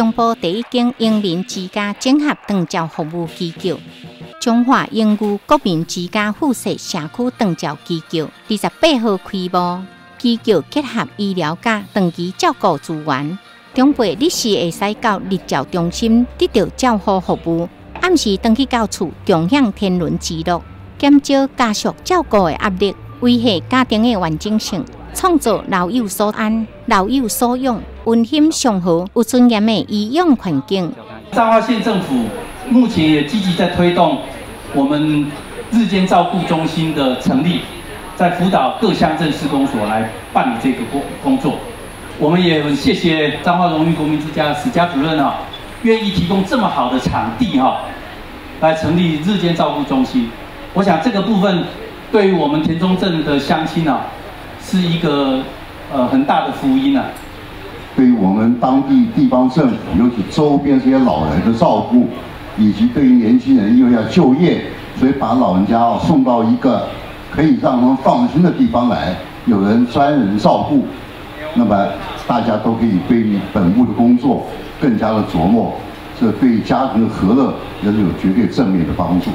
中部第一间英民之家整合长照服务机构。 中华英语国民之家附设社区长照机构28号开幕，机构结合医疗甲长期照顾资源，长辈日时会使到日照中心得到照护服务，暗时返去到厝共享天伦之乐，减少家属照顾的压力，维系家庭的完整性，创造老有所安、老有所养、温馨祥和、有尊严的医养环境。彰化县政府 目前也积极在推动我们日间照顾中心的成立，在辅导各乡镇市公所来办理这个工作。我们也很谢谢彰化荣誉国民之家史家主任啊，愿意提供这么好的场地哈，来成立日间照顾中心。我想这个部分对于我们田中镇的乡亲啊，是一个很大的福音啊。对于我们当地地方政府，尤其周边这些老人的照顾， 以及对于年轻人又要就业，所以把老人家送到一个可以让他们放心的地方来，有人专人照顾，那么大家都可以对于本务的工作更加的琢磨，这对家庭的和乐也是有绝对正面的帮助。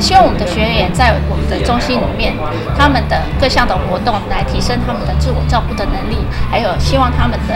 希望我们的学员在我们的中心里面，他们的各项的活动来提升他们的自我照顾的能力，还有希望他们的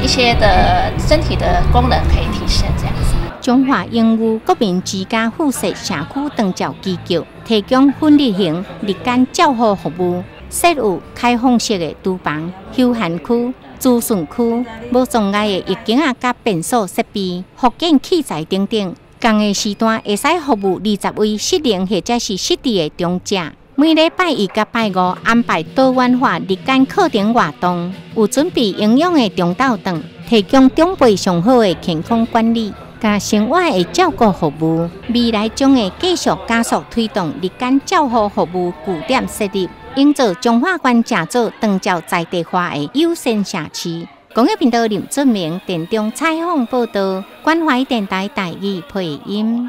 一些的身体的功能可以提升这样子。 中华英语国民之家附设社区长照机构提供分日型日间照护服务，设有开放式的厨房、休闲区、资讯区、无障碍的浴巾啊、甲便所设备、复健器材等等。同个时段会使服务20位适龄或者是失智的长者。每礼拜一甲拜五安排多元化日间课程活动，有准备营养的中昼顿，提供长辈上好的健康管理。 甲生活的照顾服务，未来将会继续加速推动日间照护服务据点设立，营造彰化县正做长照在地化的优先社区。公益频道林俊明田中采访报道，关怀电台台语配音。